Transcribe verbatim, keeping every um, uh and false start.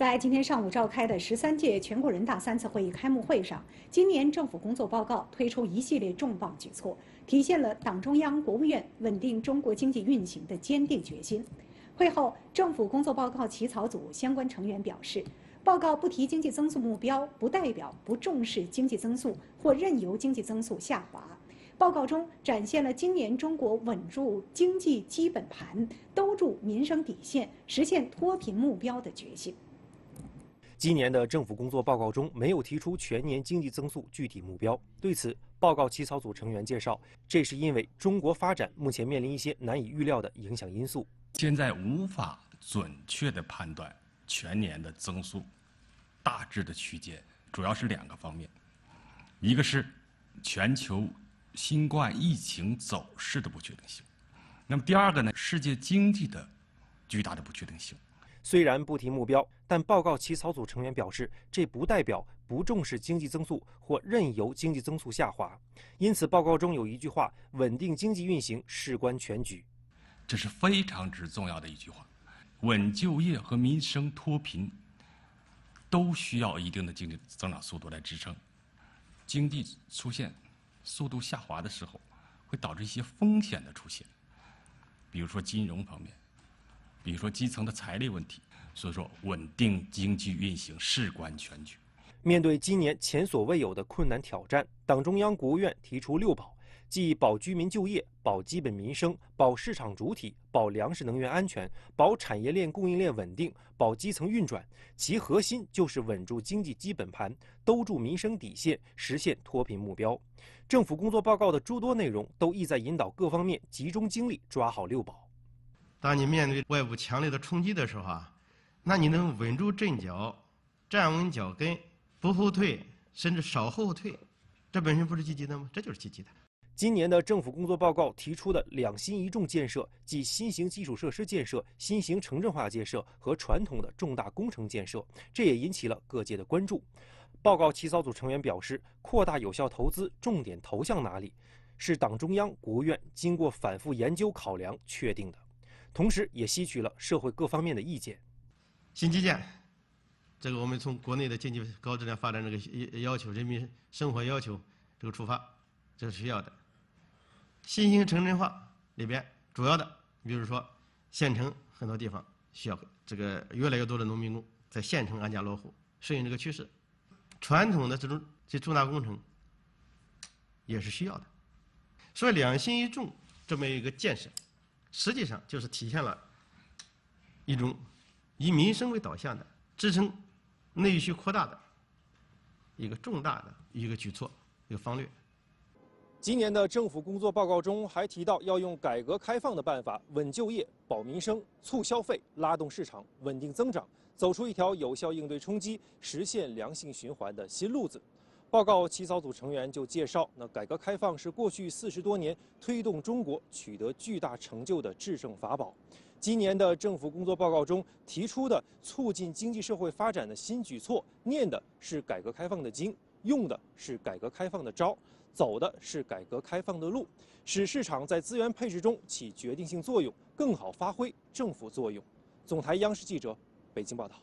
在今天上午召开的十三届全国人大三次会议开幕会上，今年政府工作报告推出一系列重磅举措，体现了党中央、国务院稳定中国经济运行的坚定决心。会后，政府工作报告起草组相关成员表示，报告不提经济增速目标，不代表不重视经济增速或任由经济增速下滑。报告中展现了今年中国稳住经济基本盘、兜住民生底线、实现脱贫目标的决心。 今年的政府工作报告中没有提出全年经济增速具体目标。对此，报告起草组成员介绍，这是因为中国发展目前面临一些难以预料的影响因素，现在无法准确地判断全年的增速大致的区间，主要是两个方面，一个是全球新冠疫情走势的不确定性，那么第二个呢，世界经济的巨大的不确定性。 虽然不提目标，但报告起草组成员表示，这不代表不重视经济增速或任由经济增速下滑。因此，报告中有一句话：“稳定经济运行事关全局”，这是非常之重要的一句话。稳就业和民生脱贫都需要一定的经济增长速度来支撑。经济出现速度下滑的时候，会导致一些风险的出现，比如说金融方面。 比如说基层的财力问题，所以说稳定经济运行事关全局。面对今年前所未有的困难挑战，党中央、国务院提出六保，即保居民就业、保基本民生、保市场主体、保粮食能源安全、保产业链供应链稳定、保基层运转。其核心就是稳住经济基本盘，兜住民生底线，实现脱贫目标。政府工作报告的诸多内容都意在引导各方面集中精力抓好六保。 当你面对外部强烈的冲击的时候啊，那你能稳住阵脚，站稳脚跟，不后退，甚至少后退，这本身不是积极的吗？这就是积极的。今年的政府工作报告提出的“两新一重”建设，即新型基础设施建设、新型城镇化建设和传统的重大工程建设，这也引起了各界的关注。报告起草组成员表示，扩大有效投资重点投向哪里，是党中央、国务院经过反复研究考量确定的。 同时，也吸取了社会各方面的意见。新基建，这个我们从国内的经济高质量发展这个要求、人民生活要求这个出发，这是需要的。新型城镇化里边主要的，比如说县城很多地方需要这个越来越多的农民工在县城安家落户，顺应这个趋势。传统的这种这重大工程也是需要的。所以“两新一重”这么一个建设。 实际上就是体现了一种以民生为导向的、支撑内需扩大的一个重大的一个举措、一个方略。今年的政府工作报告中还提到，要用改革开放的办法稳就业、保民生、促消费、拉动市场、稳定增长，走出一条有效应对冲击、实现良性循环的新路子。 报告起草组成员就介绍，那改革开放是过去四十多年推动中国取得巨大成就的制胜法宝。今年的政府工作报告中提出的促进经济社会发展的新举措，念的是改革开放的经，用的是改革开放的招，走的是改革开放的路，使市场在资源配置中起决定性作用，更好发挥政府作用。总台央视记者北京报道。